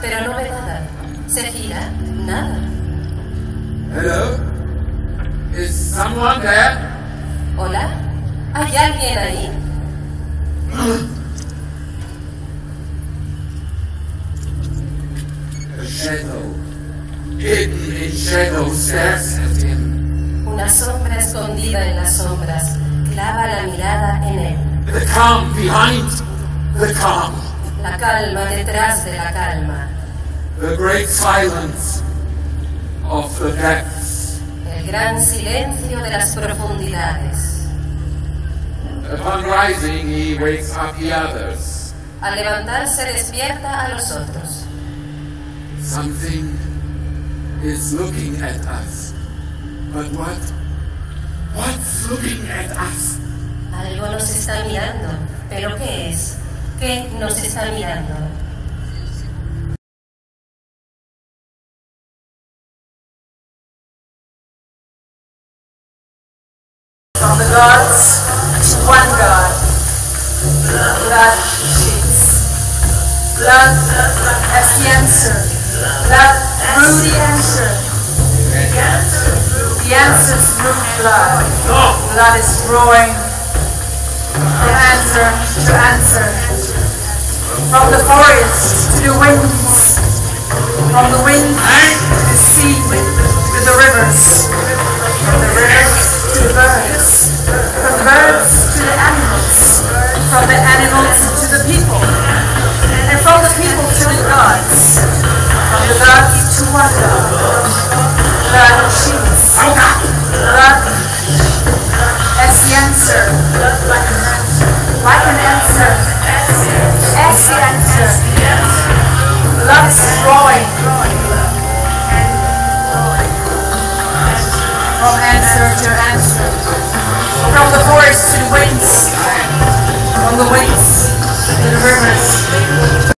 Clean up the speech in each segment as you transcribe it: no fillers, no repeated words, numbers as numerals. pero no ve nada. Se gira, nada. Hello? Is someone there? Hola? ¿Hay alguien ahí? A shadow. Hidden in shadow stares at him. Una sombra escondida en las sombras clava la mirada en él. The calm behind the calm. La calma detrás de la calma. The great silence of the depths. El gran silencio de las profundidades. Upon rising, he wakes up the others. Al levantarse despierta a los otros. Something is looking at us, but what? What's looking at us? Algo nos está mirando, pero ¿qué es? ¿Qué nos está mirando? From the gods to one god, blood sheets, blood as the answer, blood through the answer, the answers through blood, blood is growing, the answer to answer, from the forest to the winds, from the winds to the sea, to the rivers, from the rivers to the birds, from birds to the animals, from the animals to the people, and from the people to the gods, from the gods to one god, blood sheets, blood as the answer, like an answer, as the answer, blood is growing, from answer to answer, from the forest to the winds, from the winds to the rivers.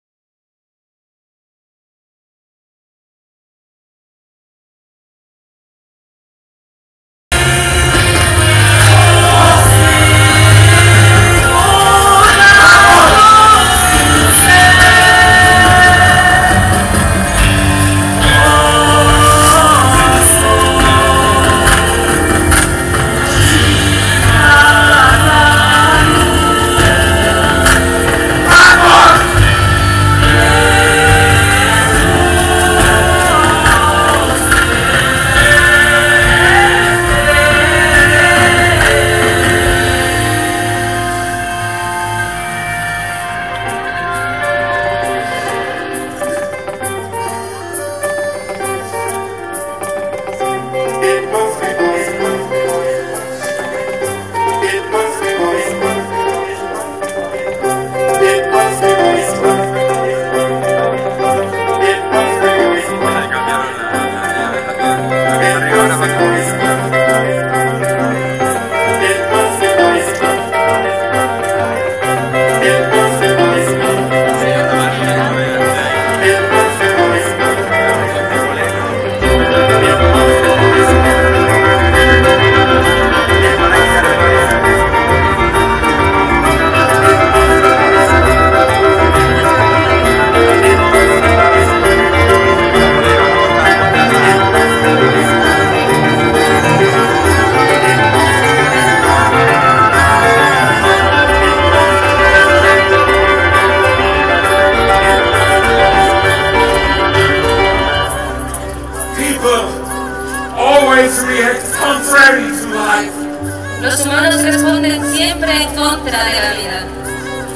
Los humanos responden siempre en contra de la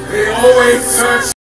vida.